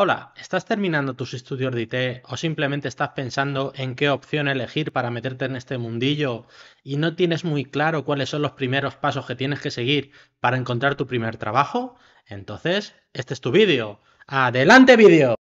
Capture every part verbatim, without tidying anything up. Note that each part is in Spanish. Hola, ¿estás terminando tus estudios de I T o simplemente estás pensando en qué opción elegir para meterte en este mundillo y no tienes muy claro cuáles son los primeros pasos que tienes que seguir para encontrar tu primer trabajo? Entonces, este es tu vídeo. ¡Adelante vídeo!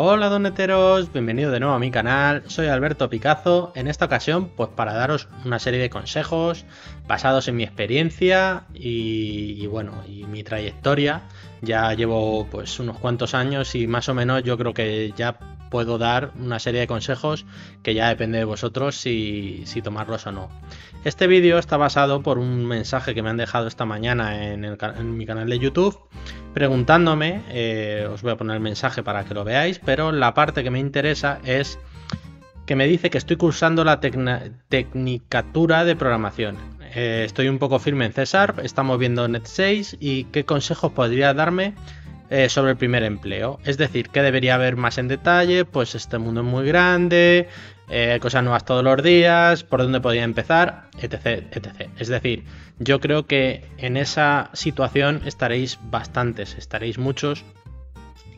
Hola doneteros, bienvenido de nuevo a mi canal, soy Alberto Picazo, en esta ocasión pues para daros una serie de consejos basados en mi experiencia y, y bueno, y mi trayectoria. Ya llevo pues unos cuantos años y más o menos yo creo que ya puedo dar una serie de consejos que ya depende de vosotros si, si tomarlos o no. Este vídeo está basado por un mensaje que me han dejado esta mañana en, el, en mi canal de YouTube preguntándome, eh, os voy a poner el mensaje para que lo veáis, pero la parte que me interesa es que me dice que estoy cursando la tecnicatura de programación. Eh, estoy un poco firme en C sharp, estamos viendo net seis y qué consejos podría darme eh, sobre el primer empleo. Es decir, que debería haber más en detalle, pues este mundo es muy grande, eh, cosas nuevas todos los días, por dónde podría empezar, etc, etcétera. Es decir, yo creo que en esa situación estaréis bastantes, estaréis muchos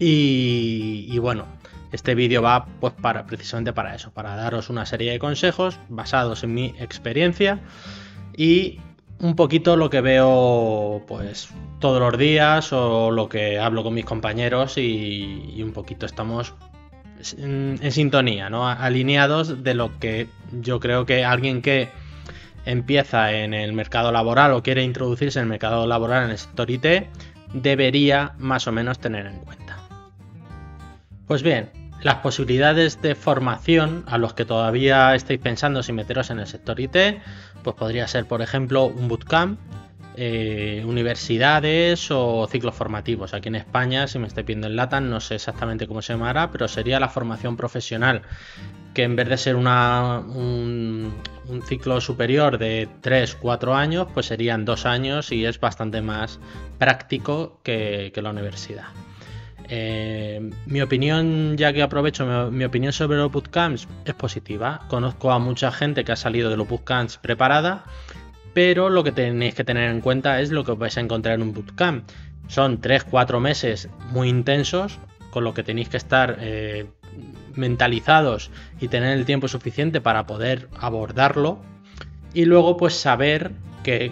y, y bueno, este vídeo va pues para, precisamente para eso, para daros una serie de consejos basados en mi experiencia y un poquito lo que veo pues todos los días o lo que hablo con mis compañeros y, y un poquito estamos en, en sintonía, ¿no? Alineados de lo que yo creo que alguien que empieza en el mercado laboral o quiere introducirse en el mercado laboral en el sector I T debería más o menos tener en cuenta. Pues bien, las posibilidades de formación a los que todavía estáis pensando si meteros en el sector I T, pues podría ser, por ejemplo, un bootcamp, eh, universidades o ciclos formativos. Aquí en España, si me estáis viendo en LATAM, no sé exactamente cómo se llamará, pero sería la formación profesional, que en vez de ser una, un, un ciclo superior de tres cuatro años, pues serían dos años y es bastante más práctico que, que la universidad. Eh, mi opinión, ya que aprovecho, mi, mi opinión sobre los bootcamps es positiva. Conozco a mucha gente que ha salido de los bootcamps preparada, pero lo que tenéis que tener en cuenta es lo que os vais a encontrar en un bootcamp. Son tres cuatro meses muy intensos, con lo que tenéis que estar eh, mentalizados y tener el tiempo suficiente para poder abordarlo. Y luego pues saber que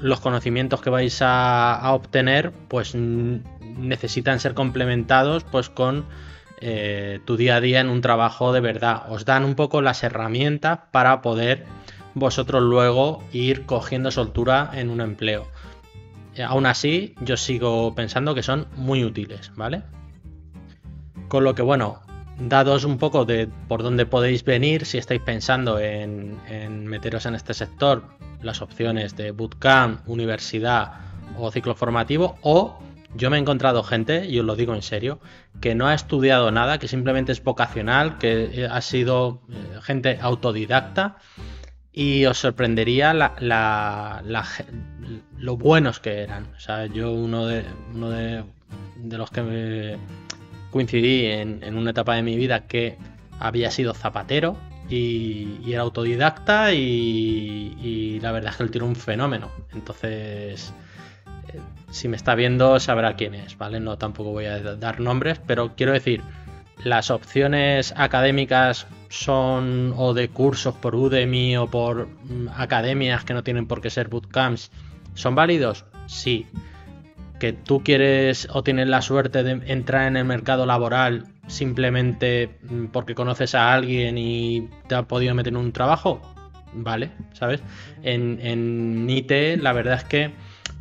los conocimientos que vais a, a obtener pues necesitan ser complementados pues con eh, tu día a día en un trabajo de verdad. Os dan un poco las herramientas para poder vosotros luego ir cogiendo soltura en un empleo. Eh, aún así, yo sigo pensando que son muy útiles, ¿vale? Con lo que, bueno, dados un poco de por dónde podéis venir si estáis pensando en, en meteros en este sector, las opciones de bootcamp, universidad o ciclo formativo, o yo me he encontrado gente, y os lo digo en serio, que no ha estudiado nada, que simplemente es vocacional, que ha sido gente autodidacta y os sorprendería la, la, la, lo buenos que eran. O sea, yo uno de, uno de, de los que me coincidí en, en una etapa de mi vida que había sido zapatero y, y era autodidacta y, y la verdad es que él tiene un fenómeno. Entonces, si me está viendo sabrá quién es, ¿vale? No, tampoco voy a dar nombres, pero quiero decir, las opciones académicas son o de cursos por Udemy o por academias que no tienen por qué ser bootcamps. ¿Son válidos? Sí. ¿Que tú quieres o tienes la suerte de entrar en el mercado laboral simplemente porque conoces a alguien y te ha podido meter en un trabajo? Vale, ¿sabes? En, en I T la verdad es que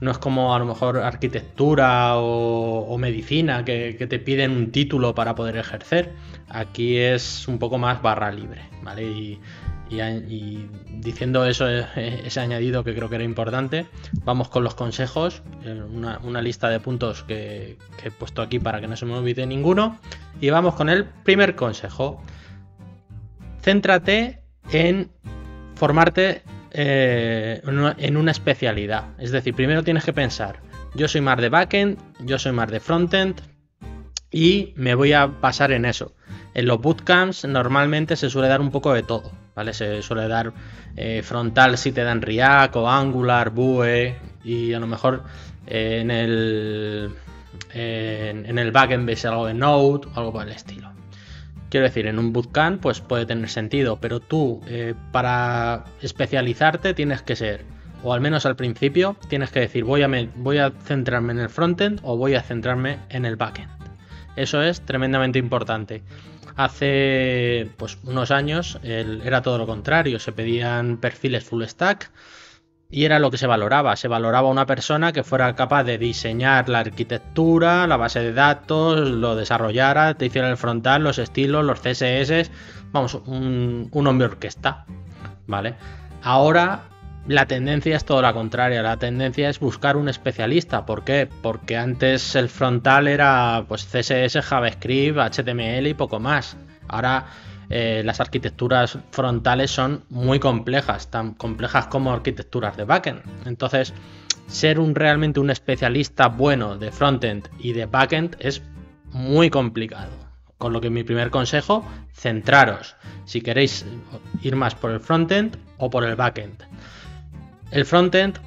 no es como a lo mejor arquitectura o, o medicina que, que te piden un título para poder ejercer. Aquí es un poco más barra libre, ¿vale? Y, y, y diciendo eso, ese añadido que creo que era importante, vamos con los consejos, una, una lista de puntos que, que he puesto aquí para que no se me olvide ninguno. Y vamos con el primer consejo. Céntrate en formarte Eh, en una especialidad. Es decir, primero tienes que pensar, yo soy más de backend, yo soy más de frontend, y me voy a basar en eso. En los bootcamps normalmente se suele dar un poco de todo, ¿vale? Se suele dar eh, frontal si te dan React o Angular, Vue, y a lo mejor eh, en el eh, en el backend ves algo de Node o algo por el estilo. Quiero decir, en un bootcamp pues puede tener sentido, pero tú eh, para especializarte tienes que ser, o al menos al principio, tienes que decir voy a, me, voy a centrarme en el frontend o voy a centrarme en el backend. Eso es tremendamente importante. Hace pues, unos años el, era todo lo contrario, se pedían perfiles full stack y era lo que se valoraba. Se valoraba una persona que fuera capaz de diseñar la arquitectura, la base de datos, lo desarrollara, te hiciera el frontal, los estilos, los C S S, vamos, un, un hombre orquesta, ¿vale? Ahora la tendencia es todo la contraria, la tendencia es buscar un especialista. ¿Por qué? Porque antes el frontal era pues C S S, JavaScript, H T M L y poco más. Ahora eh, las arquitecturas frontales son muy complejas, tan complejas como arquitecturas de backend. Entonces, ser un, realmente un especialista bueno de frontend y de backend es muy complicado. Con lo que mi primer consejo, centraros si queréis ir más por el frontend o por el backend. El frontend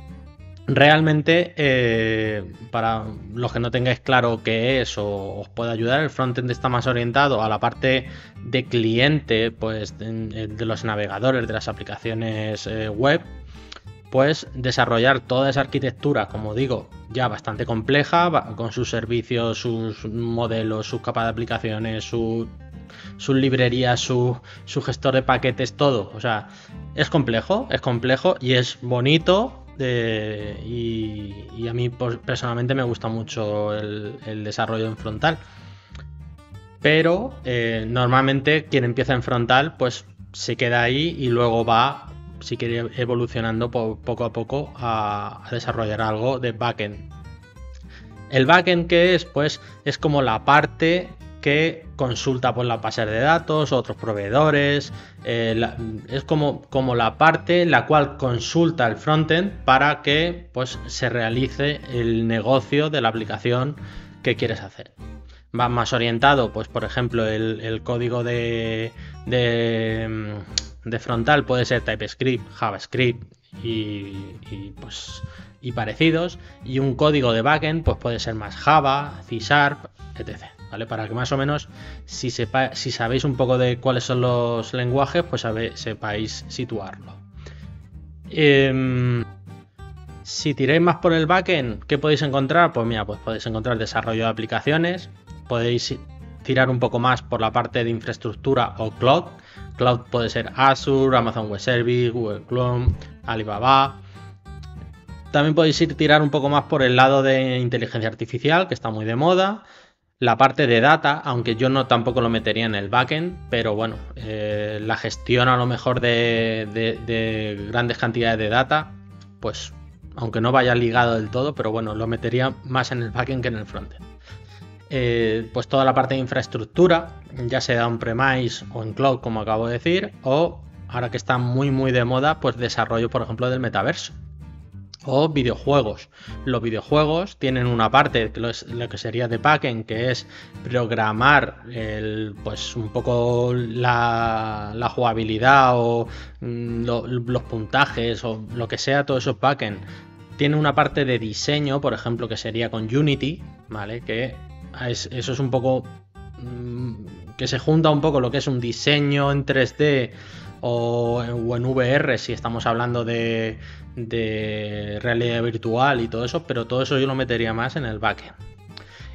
realmente, eh, para los que no tengáis claro qué es o os puede ayudar, el frontend está más orientado a la parte de cliente, pues de, de los navegadores, de las aplicaciones eh, web, pues desarrollar toda esa arquitectura, como digo, ya bastante compleja, con sus servicios, sus modelos, sus capas de aplicaciones, su... sus librerías, su, su gestor de paquetes, todo. O sea, es complejo, es complejo y es bonito. Eh, y, y a mí pues, personalmente me gusta mucho el, el desarrollo en frontal. Pero eh, normalmente quien empieza en frontal pues se queda ahí y luego va, si quiere, evolucionando po poco a poco a, a desarrollar algo de backend. ¿El backend qué es? Pues es como la parte que consulta por las bases de datos, otros proveedores, eh, la, es como, como la parte la cual consulta el frontend para que pues, se realice el negocio de la aplicación que quieres hacer. Va más orientado, pues por ejemplo, el, el código de, de, de frontal puede ser TypeScript, JavaScript y, y pues... y parecidos, y un código de backend pues puede ser más Java, C sharp, etcétera, ¿vale? Para que más o menos si, sepa, si sabéis un poco de cuáles son los lenguajes, pues sabe, sepáis situarlo. Eh, si tiráis más por el backend, ¿qué podéis encontrar? Pues mira, pues podéis encontrar desarrollo de aplicaciones, podéis tirar un poco más por la parte de infraestructura o cloud. Cloud puede ser Azure, Amazon Web Service, Google Cloud, Alibaba. También podéis ir tirar un poco más por el lado de inteligencia artificial, que está muy de moda. La parte de data, aunque yo no tampoco lo metería en el backend, pero bueno, eh, la gestión a lo mejor de, de, de grandes cantidades de data, pues aunque no vaya ligado del todo, pero bueno, lo metería más en el backend que en el frontend. Eh, pues toda la parte de infraestructura, ya sea en premise o en cloud, como acabo de decir, o ahora que está muy muy de moda, pues desarrollo, por ejemplo, del metaverso. O videojuegos. Los videojuegos tienen una parte, lo que sería de backend, que es programar el, pues un poco la, la jugabilidad o lo, los puntajes o lo que sea, todo eso es backend. Tiene una parte de diseño, por ejemplo, que sería con Unity, ¿vale? Que es, eso es un poco... que se junta un poco lo que es un diseño en tres D o en V R, si estamos hablando de, de realidad virtual y todo eso, pero todo eso yo lo metería más en el backend.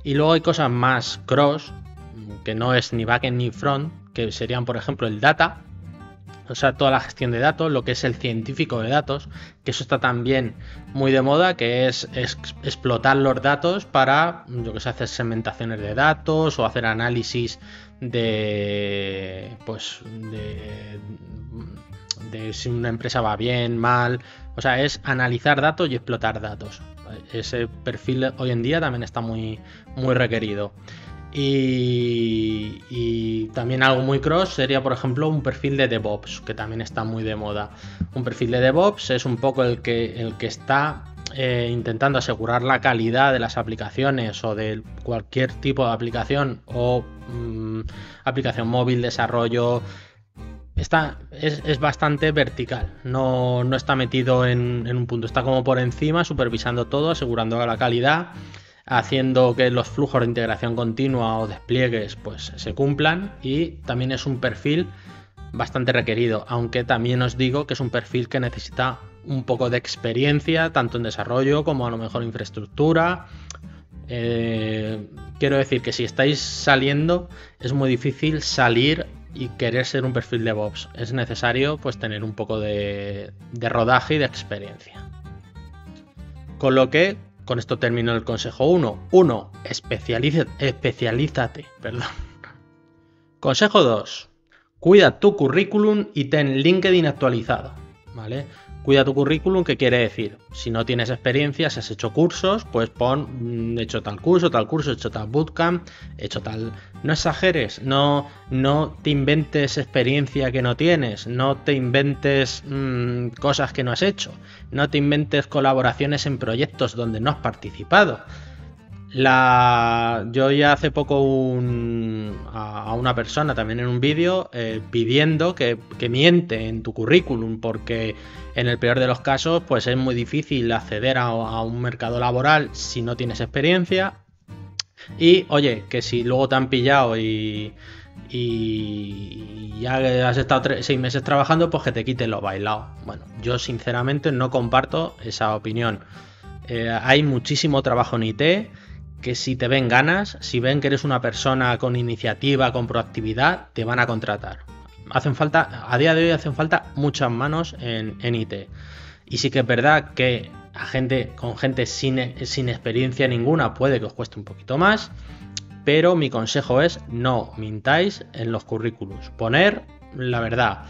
Y luego hay cosas más cross, que no es ni backend ni front, que serían por ejemplo el data, o sea, toda la gestión de datos, lo que es el científico de datos, que eso está también muy de moda, que es, es explotar los datos para, yo que sé, hacer segmentaciones de datos o hacer análisis de, pues, de, de si una empresa va bien, mal, o sea, es analizar datos y explotar datos. Ese perfil hoy en día también está muy, muy requerido. Y, y también algo muy cross sería, por ejemplo, un perfil de DevOps, que también está muy de moda. Un perfil de DevOps es un poco el que, el que está eh, intentando asegurar la calidad de las aplicaciones o de cualquier tipo de aplicación o mmm, aplicación móvil, desarrollo, está, es, es bastante vertical, no, no está metido en, en un punto, está como por encima, supervisando todo, asegurando la calidad, haciendo que los flujos de integración continua o despliegues pues se cumplan, y también es un perfil bastante requerido, aunque también os digo que es un perfil que necesita un poco de experiencia, tanto en desarrollo como a lo mejor infraestructura. Eh, quiero decir que si estáis saliendo, es muy difícil salir y querer ser un perfil DevOps. Es necesario pues tener un poco de, de rodaje y de experiencia. Con lo que, con esto termino el consejo uno. uno. Especialízate. Perdón. Consejo dos. Cuida tu currículum y ten LinkedIn actualizado, ¿vale? Cuida tu currículum, ¿qué quiere decir? Si no tienes experiencia, si has hecho cursos, pues pon, he hecho tal curso, tal curso, he hecho tal bootcamp, he hecho tal... No exageres, no, no te inventes experiencia que no tienes, no te inventes mmm, cosas que no has hecho, no te inventes colaboraciones en proyectos donde no has participado. La... Yo ya hace poco un... a una persona también en un vídeo eh, pidiendo que, que miente en tu currículum, porque en el peor de los casos pues es muy difícil acceder a, a un mercado laboral si no tienes experiencia. Y oye, que si luego te han pillado y, y ya has estado tres, seis meses trabajando, pues que te quiten lo bailado. Bueno, yo sinceramente no comparto esa opinión. Eh, hay muchísimo trabajo en I T, que si te ven ganas, si ven que eres una persona con iniciativa, con proactividad, te van a contratar. Hacen falta, a día de hoy hacen falta muchas manos en, en I T. Y sí que es verdad que a gente, con gente sin, sin experiencia ninguna puede que os cueste un poquito más, pero mi consejo es no mintáis en los currículums, poner la verdad.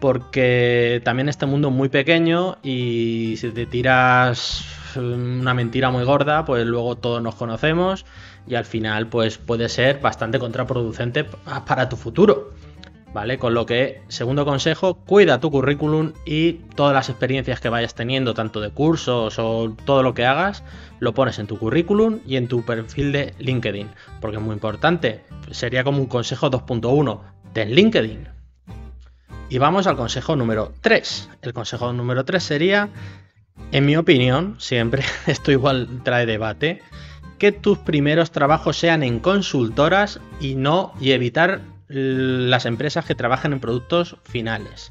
Porque también este mundo es muy pequeño y si te tiras una mentira muy gorda, pues luego todos nos conocemos y al final pues puede ser bastante contraproducente para tu futuro, ¿vale? Con lo que, segundo consejo, cuida tu currículum y todas las experiencias que vayas teniendo, tanto de cursos o todo lo que hagas, lo pones en tu currículum y en tu perfil de LinkedIn, porque es muy importante. Sería como un consejo dos punto uno de LinkedIn. Y vamos al consejo número tres. El consejo número tres sería... En mi opinión, siempre, esto igual trae debate, que tus primeros trabajos sean en consultoras y no y evitar las empresas que trabajan en productos finales.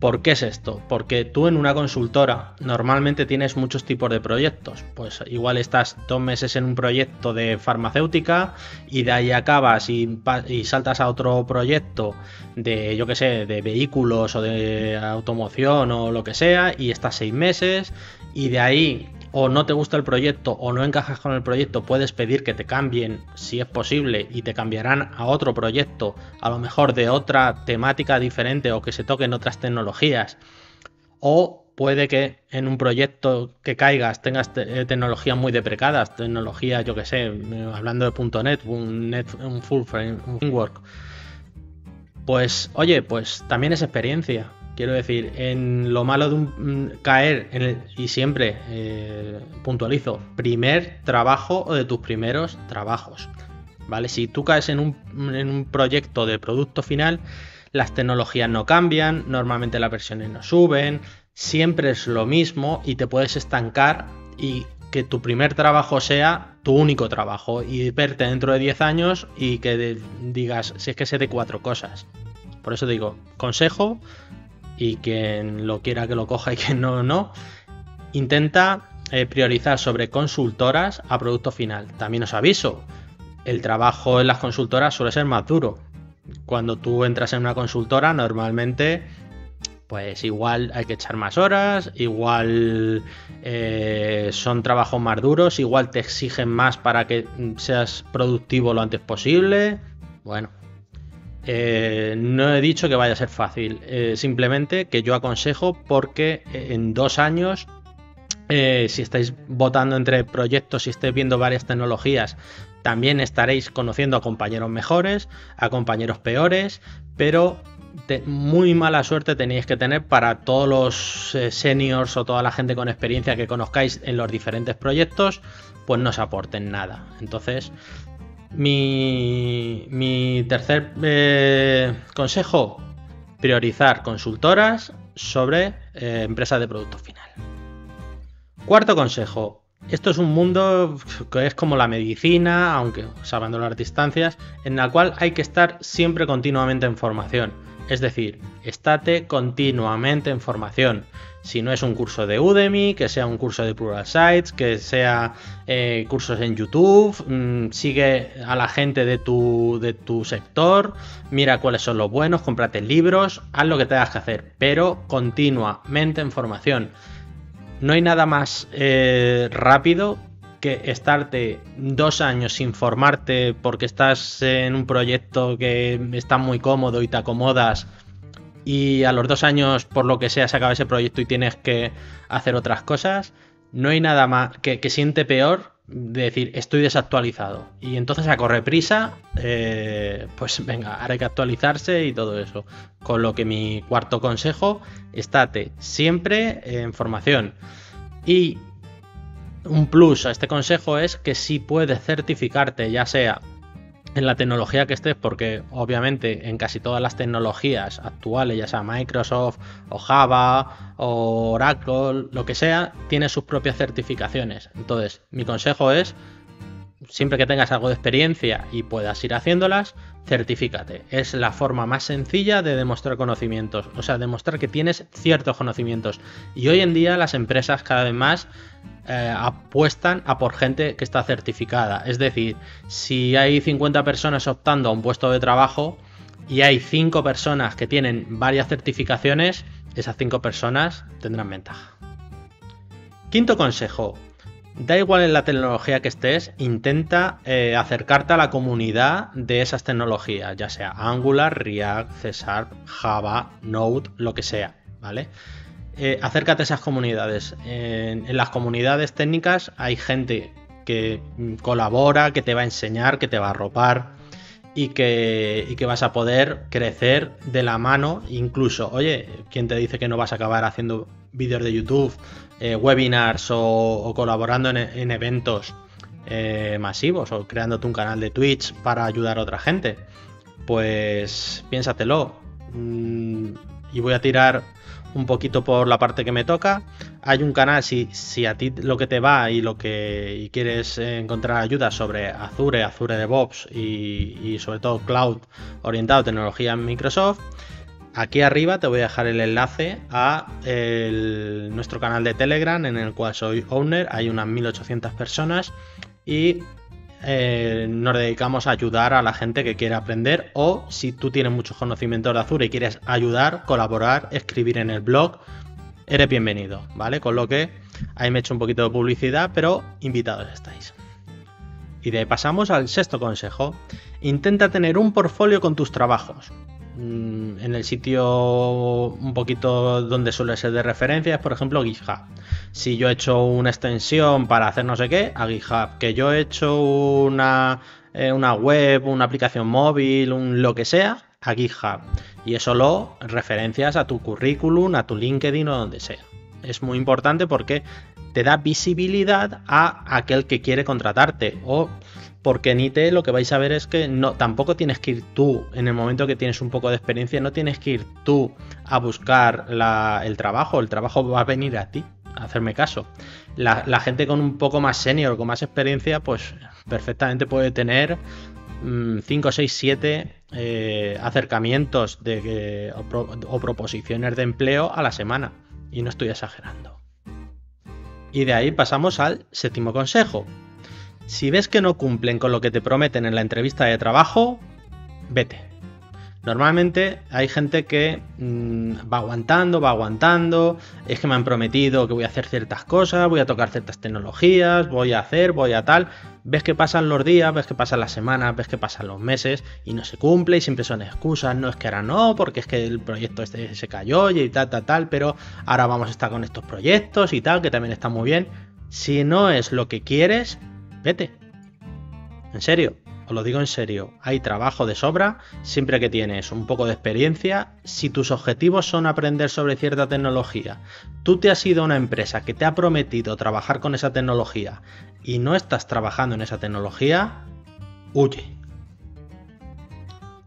¿Por qué es esto? Porque tú en una consultora normalmente tienes muchos tipos de proyectos. Pues igual estás dos meses en un proyecto de farmacéutica y de ahí acabas y, y saltas a otro proyecto de, yo qué sé, de vehículos o de automoción o lo que sea, y estás seis meses y de ahí o no te gusta el proyecto o no encajas con el proyecto, puedes pedir que te cambien si es posible y te cambiarán a otro proyecto, a lo mejor de otra temática diferente o que se toquen otras tecnologías. O puede que en un proyecto que caigas tengas te tecnologías muy deprecadas, tecnologías, yo que sé, hablando de .NET, un, net, un full framework. Pues oye, pues también es experiencia. Quiero decir, en lo malo de un, caer en el, y siempre eh, puntualizo, primer trabajo o de tus primeros trabajos, ¿vale? Si tú caes en un, en un proyecto de producto final, las tecnologías no cambian, normalmente las versiones no suben, siempre es lo mismo y te puedes estancar, y que tu primer trabajo sea tu único trabajo y verte dentro de diez años y que de, digas, si es que sé de cuatro cosas. Por eso te digo, consejo... Y quien lo quiera que lo coja y quien no, no. Intenta eh, priorizar sobre consultoras a producto final. También os aviso, el trabajo en las consultoras suele ser más duro. Cuando tú entras en una consultora, normalmente, pues igual hay que echar más horas, igual eh, son trabajos más duros, igual te exigen más para que seas productivo lo antes posible. Bueno. Eh, no he dicho que vaya a ser fácil, eh, simplemente que yo aconsejo, porque en dos años, eh, si estáis votando entre proyectos, si estáis viendo varias tecnologías, también estaréis conociendo a compañeros mejores, a compañeros peores, pero te, muy mala suerte tenéis que tener para todos los eh, seniors o toda la gente con experiencia que conozcáis en los diferentes proyectos, pues no os aporten nada. Entonces, mi, mi tercer eh, consejo, priorizar consultoras sobre eh, empresas de producto final. Cuarto consejo. Esto es un mundo que es como la medicina, aunque salvando las distancias, en el cual hay que estar siempre continuamente en formación. Es decir, estate continuamente en formación. Si no es un curso de Udemy, que sea un curso de Plural Sites, que sea eh, cursos en YouTube, mmm, sigue a la gente de tu, de tu sector, mira cuáles son los buenos, cómprate libros, haz lo que tengas que hacer, pero continuamente en formación. No hay nada más eh, rápido que estarte dos años sin formarte porque estás en un proyecto que está muy cómodo y te acomodas y a los dos años, por lo que sea, se acaba ese proyecto y tienes que hacer otras cosas. No hay nada más que, que siente peor de decir estoy desactualizado y entonces a correr prisa, eh, pues venga, ahora hay que actualizarse y todo eso. Con lo que mi cuarto consejo, estate siempre en formación. Y un plus a este consejo es que si puedes certificarte, ya sea en la tecnología que estés, porque obviamente en casi todas las tecnologías actuales, ya sea Microsoft o Java o Oracle, lo que sea, tiene sus propias certificaciones. Entonces, mi consejo es, siempre que tengas algo de experiencia y puedas ir haciéndolas, certifícate. Es la forma más sencilla de demostrar conocimientos, o sea, demostrar que tienes ciertos conocimientos. Y hoy en día las empresas cada vez más Eh, apuestan a por gente que está certificada. Es decir, si hay cincuenta personas optando a un puesto de trabajo y hay cinco personas que tienen varias certificaciones, esas cinco personas tendrán ventaja. Quinto consejo. Da igual en la tecnología que estés, intenta eh, acercarte a la comunidad de esas tecnologías, ya sea Angular, React, C sharp, Java, Node, lo que sea, ¿vale? Eh, acércate a esas comunidades. En, en las comunidades técnicas hay gente que colabora, que te va a enseñar, que te va a arropar y que, y que vas a poder crecer de la mano. Incluso, oye, ¿quién te dice que no vas a acabar haciendo vídeos de YouTube, eh, webinars o, o colaborando en, en eventos eh, masivos o creándote un canal de Twitch para ayudar a otra gente? Pues piénsatelo. Mm, y voy a tirar un poquito por la parte que me toca. Hay un canal, si, si a ti lo que te va y lo que y quieres encontrar ayuda sobre Azure, Azure DevOps y, y sobre todo Cloud orientado a tecnología en Microsoft, aquí arriba te voy a dejar el enlace a el, nuestro canal de Telegram en el cual soy owner. Hay unas mil ochocientas personas y Eh, nos dedicamos a ayudar a la gente que quiere aprender, o si tú tienes muchos conocimientos de Azure y quieres ayudar, colaborar, escribir en el blog, eres bienvenido, ¿vale? Con lo que ahí me he hecho un poquito de publicidad, pero invitados estáis. Y de ahí pasamos al sexto consejo. Intenta tener un portfolio con tus trabajos. En el sitio un poquito donde suele ser de referencia es, por ejemplo, GitHub. Si yo he hecho una extensión para hacer no sé qué, a GitHub. Que yo he hecho una, eh, una web, una aplicación móvil, un lo que sea, a GitHub. Y eso lo referencias a tu currículum, a tu LinkedIn o donde sea. Es muy importante porque te da visibilidad a aquel que quiere contratarte, o porque en I T lo que vais a ver es que no, tampoco tienes que ir tú, en el momento que tienes un poco de experiencia, no tienes que ir tú a buscar la, el trabajo, el trabajo va a venir a ti, a hacerme caso. La, la gente con un poco más senior, con más experiencia, pues perfectamente puede tener cinco, seis, siete eh, acercamientos de, eh, o, pro, o proposiciones de empleo a la semana, y no estoy exagerando. Y de ahí pasamos al séptimo consejo. Si ves que no cumplen con lo que te prometen en la entrevista de trabajo, vete. Normalmente hay gente que mmm, va aguantando, va aguantando, es que me han prometido que voy a hacer ciertas cosas, voy a tocar ciertas tecnologías, voy a hacer, voy a tal. Ves que pasan los días, ves que pasan las semanas, ves que pasan los meses y no se cumple y siempre son excusas. No es que ahora no, porque es que el proyecto este se cayó y tal, tal, tal, pero ahora vamos a estar con estos proyectos y tal, que también está muy bien. Si no es lo que quieres, vete. En serio, Os lo digo en serio, hay trabajo de sobra siempre que tienes un poco de experiencia. Si tus objetivos son aprender sobre cierta tecnología, tú te has ido a una empresa que te ha prometido trabajar con esa tecnología y no estás trabajando en esa tecnología, huye.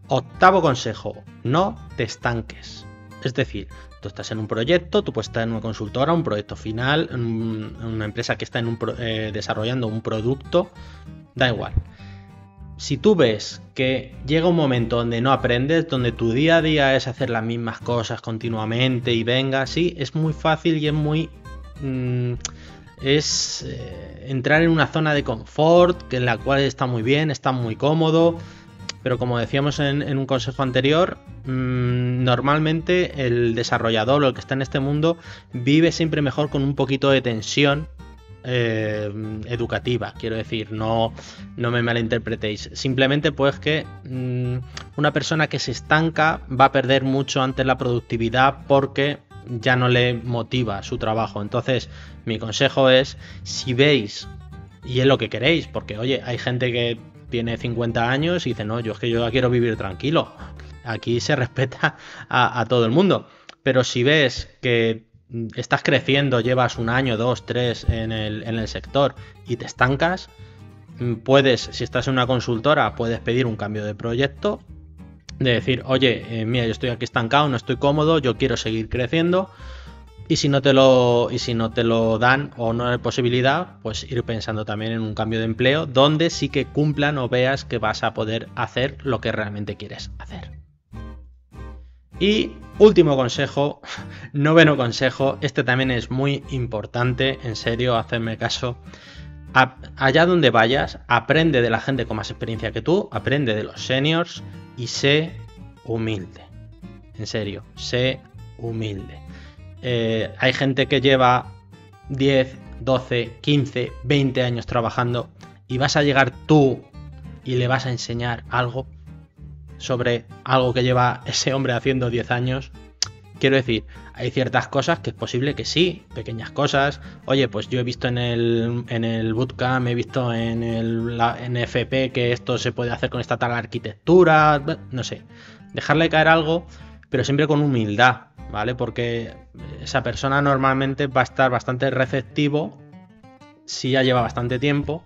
Octavo consejo, no te estanques. Es decir, tú estás en un proyecto, tú puedes estar en una consultora, un proyecto final, en una empresa que está en un pro, eh, desarrollando un producto, da igual. Si tú ves que llega un momento donde no aprendes, donde tu día a día es hacer las mismas cosas continuamente y venga, sí, es muy fácil y es muy... Mmm, es eh, entrar en una zona de confort en la cual está muy bien, está muy cómodo... Pero como decíamos en, en un consejo anterior, mmm, normalmente el desarrollador o el que está en este mundo vive siempre mejor con un poquito de tensión eh, educativa. Quiero decir, no, no me malinterpretéis. Simplemente pues que mmm, una persona que se estanca va a perder mucho antes la productividad porque ya no le motiva su trabajo. Entonces, mi consejo es, si veis, y es lo que queréis, porque oye, hay gente que... tiene cincuenta años y dice, no, yo es que yo quiero vivir tranquilo. Aquí se respeta a, a todo el mundo. Pero si ves que estás creciendo, llevas un año, dos, tres en el, en el sector y te estancas, puedes, si estás en una consultora, puedes pedir un cambio de proyecto, de decir, oye, eh, mira, yo estoy aquí estancado, no estoy cómodo, yo quiero seguir creciendo. Y si no te lo, y si no te lo dan o no hay posibilidad, pues ir pensando también en un cambio de empleo donde sí que cumplan o veas que vas a poder hacer lo que realmente quieres hacer. Y último consejo, noveno consejo, este también es muy importante, en serio, hacerme caso. Allá donde vayas, aprende de la gente con más experiencia que tú, aprende de los seniors y sé humilde. En serio, sé humilde. Eh, hay gente que lleva diez, doce, quince, veinte años trabajando y vas a llegar tú y le vas a enseñar algo sobre algo que lleva ese hombre haciendo diez años. Quiero decir, hay ciertas cosas que es posible que sí, pequeñas cosas. Oye, pues yo he visto en el, en el bootcamp, he visto en el en F P que esto se puede hacer con esta tal arquitectura, no sé. Dejarle caer algo, pero siempre con humildad, ¿vale? Porque esa persona normalmente va a estar bastante receptivo si ya lleva bastante tiempo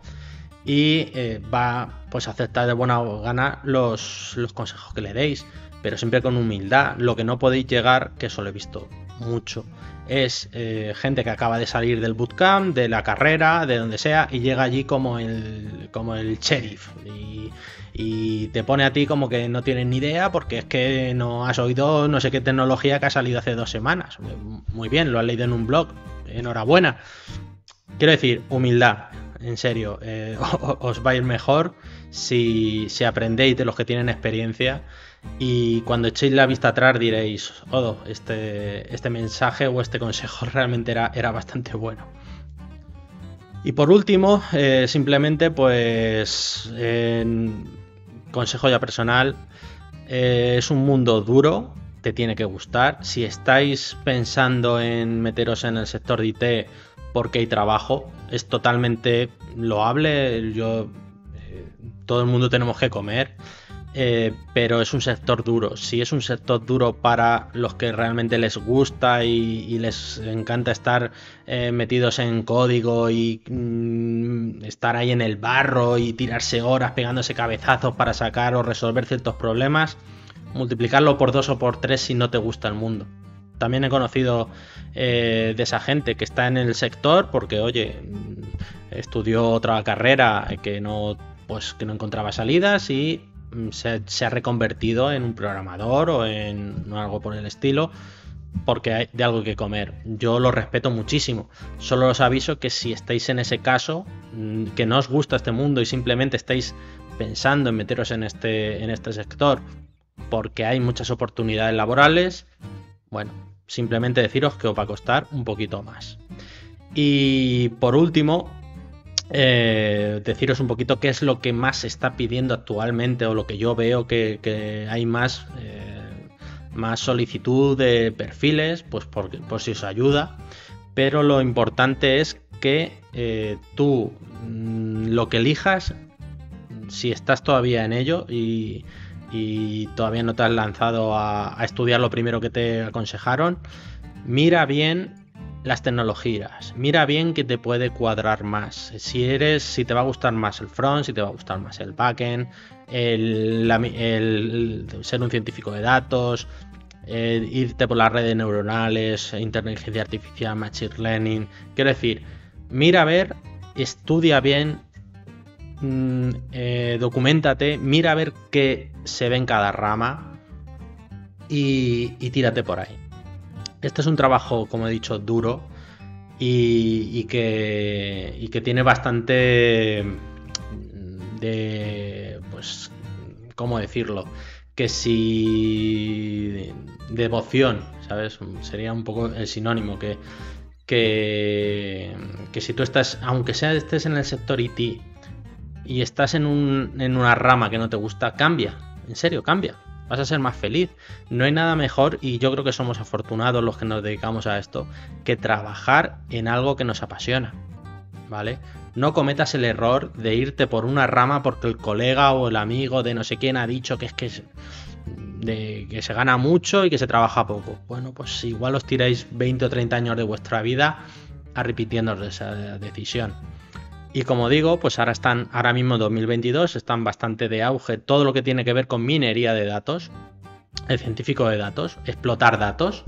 y eh, va pues a aceptar de buena gana los, los consejos que le deis, pero siempre con humildad. Lo que no podéis llegar, que eso lo he visto mucho, es eh, gente que acaba de salir del bootcamp, de la carrera, de donde sea, y llega allí como el, como el sheriff y, y te pone a ti como que no tienes ni idea porque es que no has oído no sé qué tecnología que ha salido hace dos semanas. Muy bien, lo has leído en un blog, enhorabuena. Quiero decir, humildad, en serio, eh, os va a ir mejor si, si aprendéis de los que tienen experiencia. Y cuando echéis la vista atrás diréis, Odo, este, este mensaje o este consejo realmente era, era bastante bueno. Y por último, eh, simplemente pues, eh, consejo ya personal, eh, es un mundo duro, te tiene que gustar. Si estáis pensando en meteros en el sector de I T porque hay trabajo, es totalmente loable, yo, eh, todo el mundo tenemos que comer. Eh, pero es un sector duro. Si es un sector duro para los que realmente les gusta y, y les encanta estar eh, metidos en código y mm, estar ahí en el barro y tirarse horas pegándose cabezazos para sacar o resolver ciertos problemas, multiplicarlo por dos o por tres si no te gusta el mundo. También he conocido eh, de esa gente que está en el sector porque, oye, estudió otra carrera que no, pues, que no encontraba salidas y Se, se ha reconvertido en un programador o en algo por el estilo porque hay de algo que comer. Yo lo respeto muchísimo, solo os aviso que si estáis en ese caso, que no os gusta este mundo y simplemente estáis pensando en meteros en este, en este sector porque hay muchas oportunidades laborales, bueno, simplemente deciros que os va a costar un poquito más. Y por último, Eh, deciros un poquito qué es lo que más se está pidiendo actualmente o lo que yo veo que, que hay más, eh, más solicitud de perfiles, pues por, por si os ayuda. Pero lo importante es que eh, tú mmm, lo que elijas si estás todavía en ello y, y todavía no te has lanzado a, a estudiar lo primero que te aconsejaron, mira bien las tecnologías, mira bien qué te puede cuadrar más, si eres, si te va a gustar más el front, si te va a gustar más el backend, el, la, el ser un científico de datos, eh, irte por las redes neuronales, inteligencia artificial, machine learning. Quiero decir, mira a ver, estudia bien, mmm, eh, documéntate, mira a ver qué se ve en cada rama y, y tírate por ahí. Este es un trabajo, como he dicho, duro y, y, que, y que tiene bastante de, pues, ¿cómo decirlo? Que si devoción, ¿sabes? Sería un poco el sinónimo, que, que, que si tú estás, aunque sea estés en el sector I T y estás en, un, en una rama que no te gusta, cambia, en serio, cambia. Vas a ser más feliz. No hay nada mejor, y yo creo que somos afortunados los que nos dedicamos a esto, que trabajar en algo que nos apasiona, ¿vale? No cometas el error de irte por una rama porque el colega o el amigo de no sé quién ha dicho que es que, es de, que se gana mucho y que se trabaja poco. Bueno, pues igual os tiráis veinte o treinta años de vuestra vida arrepintiéndoos de esa decisión. Y como digo, pues ahora están, ahora mismo en dos mil veintidós, están bastante de auge todo lo que tiene que ver con minería de datos, el científico de datos, explotar datos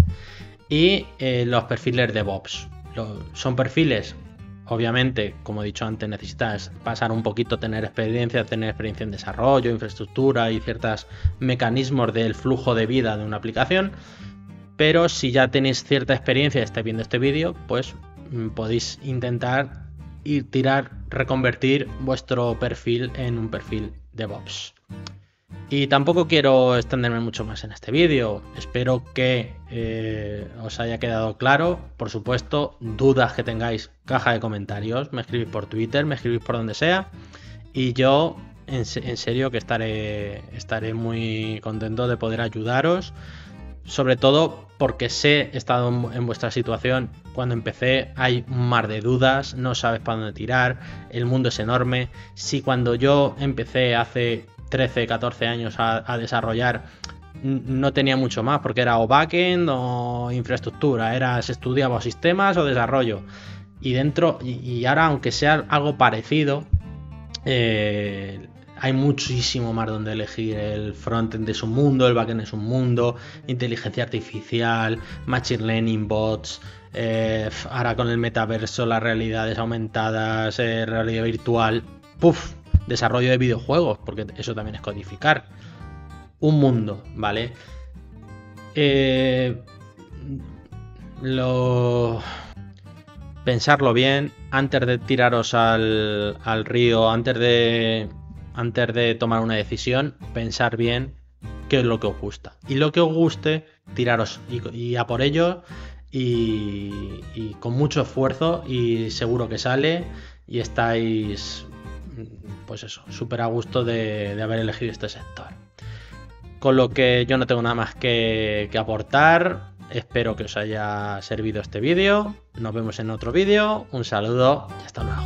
y eh, los perfiles DevOps. Lo, son perfiles, obviamente, como he dicho antes, necesitas pasar un poquito, tener experiencia, tener experiencia en desarrollo, infraestructura y ciertos mecanismos del flujo de vida de una aplicación. Pero si ya tenéis cierta experiencia y estáis viendo este vídeo, pues podéis intentar y tirar, reconvertir vuestro perfil en un perfil DevOps. Y tampoco quiero extenderme mucho más en este vídeo. Espero que eh, os haya quedado claro. Por supuesto, dudas que tengáis, caja de comentarios, me escribís por Twitter, me escribís por donde sea, y yo en, en serio que estaré, estaré muy contento de poder ayudaros. Sobre todo porque sé, he estado en vuestra situación cuando empecé, hay un mar de dudas, no sabes para dónde tirar, el mundo es enorme. Si cuando yo empecé hace trece, catorce años a, a desarrollar, no tenía mucho más porque era o backend o infraestructura, era se estudiaba o sistemas o desarrollo. Y dentro, y, y ahora aunque sea algo parecido, eh, hay muchísimo más donde elegir. El frontend es un mundo, el backend es un mundo, inteligencia artificial, machine learning, bots, eh, ahora con el metaverso, las realidades aumentadas, eh, realidad virtual, puff, desarrollo de videojuegos, porque eso también es codificar. Un mundo, ¿vale? Eh, lo... Pensarlo bien antes de tiraros al, al río, antes de... Antes de tomar una decisión, pensar bien qué es lo que os gusta. Y lo que os guste, tiraros y, y a por ello, y, y con mucho esfuerzo, y seguro que sale, y estáis, pues eso, súper a gusto de, de haber elegido este sector. Con lo que yo no tengo nada más que, que aportar. Espero que os haya servido este vídeo. Nos vemos en otro vídeo. Un saludo y hasta luego.